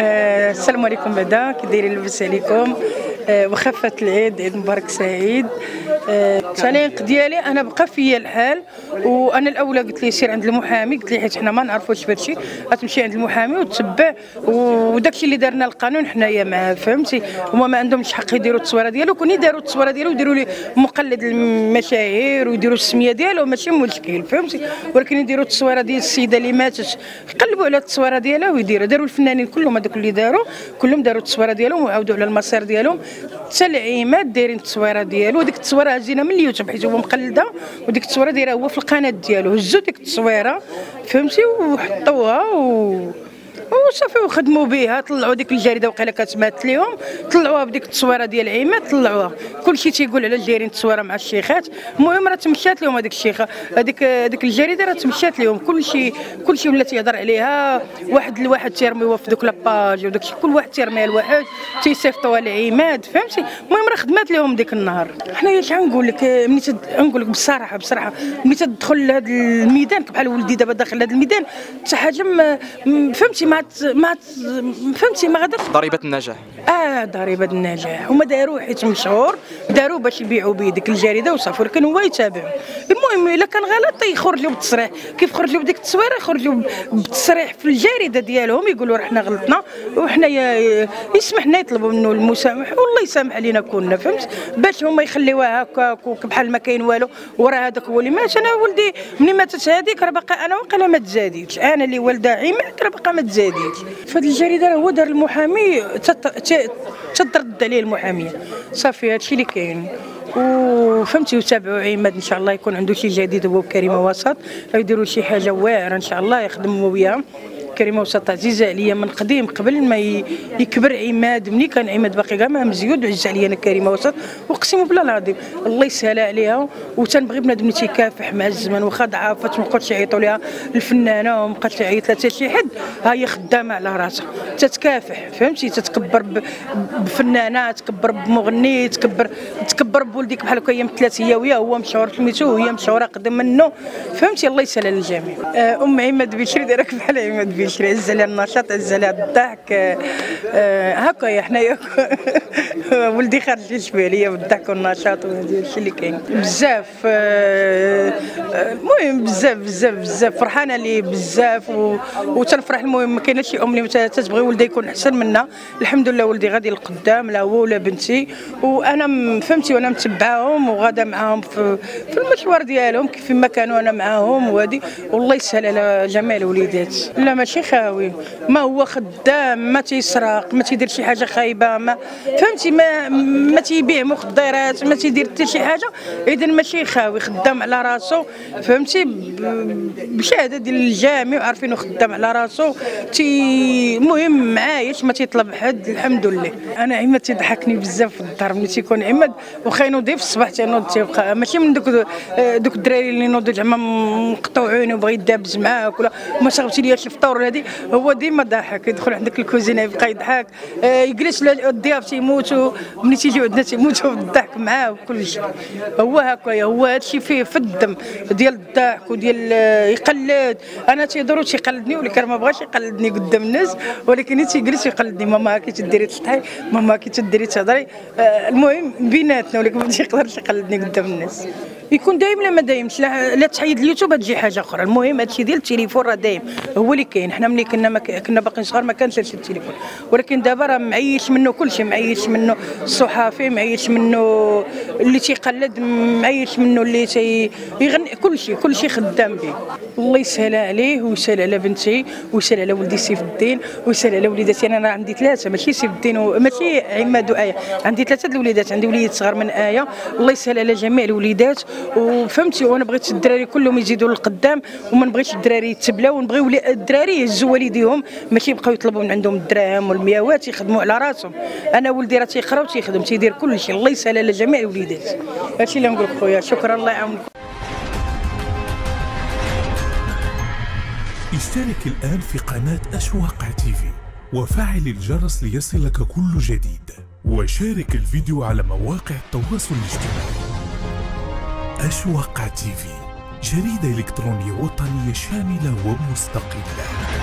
السلام عليكم. بعدا كي دايرين؟ لاباس عليكم؟ واخا فات العيد، عيد مبارك سعيد. التعليق ديالي انا بقى فيا الحال، وانا الاولى قلت ليه سير عند المحامي، قلت ليه حيت حنا ما نعرفوش في هادشي، غتمشي عند المحامي وتتبع وداكشي اللي دارنا القانون حنايا معاه، فهمتي؟ هما ما عندهمش حق يديروا التصويره ديالو، كون يداروا التصويره ديالو يديروا ليه مقلد المشاهير ويديروا السميه ديالو ماشي مشكل، فهمتي؟ ولكن يديروا التصويره ديال السيده اللي ماتت، يقلبوا على التصويره ديالها ويديروا. داروا الفنانين كلهم هذوك اللي داروا كلهم داروا التصويره ديالهم وعاودوا على المسار ديالهم، حتى العماد دايرين التصويره ديالو. وديك التصويره جينا من اليوتيوب حيت هو مقلده، وديك التصويره دايرها هو في القناه ديالو، هزوا ديك التصويره فهمتي وحطوها وصافي وخدموا بها، طلعوا ديك الجريده وقيله كتمات ليهم، طلعوها بديك التصويره ديال العماد، طلعوها كلشي تيقول على الجايرين التصويره مع الشيخات. المهم راه تمشات لهم هذيك الشيخه، هذيك الجريده راه تمشات لهم، كلشي ولا تيهضر عليها، واحد لواحد تيرميوها في دوك لاباج وداكشي، كل واحد تيرميها لواحد تيصيفطوها للعماد، فهمتي؟ المهم راه خدمات لهم ديك النهار. حنايا شحال نقول لك، ملي نقول لك بصراحه ملي تدخل لهذا الميدان بحال ولدي دابا داخل لهذا الميدان، حتى حاجه فهمتي ما فهمتي ما غادرش. ضريبه النجاح، ضريبه النجاح هما داروه حيت مشهور، داروه باش يبيعوا به ديك الجريده وصافي، ولكن هو يتابع. المهم الا كان غلط تيخرج له بالتصريح، كيف خرج له بديك التصويره يخرج له بالتصريح في الجريده ديالهم، يقولوا راه حنا غلطنا وحنا يسمحنا، يطلبوا منه المسامحه والله يسامح علينا كلنا، فهمت؟ باش هما يخليوها هكاك بحال ما كاين والو، وراه هذاك هو اللي مات. انا ولدي ملي ماتت هذيك راه باقا انا وقيله ما تزاديتش، انا اللي والده عماد راه باقا ما تزاديتش. فهاد الجريده هو دار المحامي تترد عليه المحاميه، صافي هادشي اللي كاين وفهمتي. وتابعوا عماد ان شاء الله يكون عنده شي جديد هو وكريمه وسط، يديروا شي حاجه واعره ان شاء الله يخدموا وياها. كريمه وسط عزيزه عليا من قديم، قبل ما يكبر عماد، ملي كان عماد باقي كاع ما مزيود عز عليا انا كريمه وسط، واقسم بالله العظيم الله يسهل عليها. وتنبغي بنادم اللي تيكافح مع الزمن، واخا ضعفات ما بقاوش يعيطوا ليها الفنانه وما بقاش تعيط لها حتى شي حد، ها هي خدامه على راسها تتكافح، فهمتي؟ تتكبر بفنانه، تكبر بمغني، تكبر بولديك بحال هكا، هي مثلات هي وياه، هو مشهور سميتو وهي مشهوره قدم منه، فهمتي؟ الله يسهل على الجميع. ام عماد بشري دايرك بحال عماد بشري، عز على النشاط، عز على الضحك، هكايا حنايا ولدي خارج يشبه عليا بالضحك والنشاط وهذا الشيء اللي كاين بزاف. المهم بزاف بزاف بزاف فرحانه ليه بزاف وتنفرح. المهم ما كايناش شي ام اللي تتبغي ولدها يكون احسن منها. الحمد لله ولدي غادي لقدام، لا هو ولا بنتي، وانا فهمتي وانا متبعاهم وغادا معاهم في المشوار ديالهم كيف ما كانوا انا معاهم، وهذه والله يسهل على جميع الوليدات. لا ماشي خاوي، ما هو خدام، ما تيسرق، ما تيدير شي حاجه خايبه، ما فهمتي، ما تيبيع مخدرات، ما تيدير حتى شي حاجه، اذا ماشي خاوي، خدام على راسو، فهمتي؟ بشهاده ديال الجامع عارفينو خدام على راسو. المهم معايش ما تيطلب حد، الحمد لله. انا عماد تيضحكني بزاف في الدار، ملي تيكون عماد وخا ينوض في الصباح تينوض تيبقى ماشي من دوك الدراري اللي ينوضوا زعما مقطوعين وبغى يدابز معاك ولا ما شربتي لياش الفطور، هادي هو ديما ضاحك، يدخل عندك الكوزينه يبقى يضحك، يجلس الضياف تيموتوا، ملي تيجيو عندنا تيموتوا بالضحك معاه وكلشي. هو هكايا، هو هادشي فيه في الدم ديال الضحك وديال يقلد. انا تيدور تيقلدني، ولكن ما بغاش يقلدني قدام الناس، ولكن تيجلس يقلدني، ماما كي تديري تشطحي، ماما كي تديري تهضري، المهم بيناتنا، ولكن ما تيقدرش يقلدني قدام الناس. يكون دايم لا ما دايمش، لا تحيد اليوتيوب تجي حاجه اخرى. المهم هادشي ديال التليفون راه دايم هو اللي كاين. حنا ملي كنا باقيين صغار ما كانش هادشي التليفون، ولكن دابا راه معيش منه كلشي، معيش منه الصحافي، معيش منه اللي تيقلد، معيش منه اللي تيغني، كلشي خدام به. الله يسهل عليه ويسهل على بنتي ويسهل على ولدي سيف الدين ويسهل على وليداتي. انا عندي ثلاثه، ماشي سيف الدين ماشي عماد وايه، عندي ثلاثه الوليدات، عندي وليد صغير من ايه، الله يسهل على جميع الوليدات وفهمتي. وانا بغيت الدراري كلهم يزيدوا للقدام، وما نبغيش الدراري يتبلاو، ونبغيو الدراري يهزوا والديهم، ماشي يبقاو يطلبوا من عندهم الدراهم والمياوات، يخدموا على راسهم. انا ولدي راه تيقرا وتيخدم تيدير كلشي، الله يسهل على جميع الوليدات. هادشي اللي نقول خويا، شكرا الله يعاونكم. اشترك الان في قناه آش واقع تيفي وفعل الجرس ليصلك كل جديد، وشارك الفيديو على مواقع التواصل الاجتماعي. آش واقع تيفي، جريدة إلكترونية وطنية شاملة ومستقلة.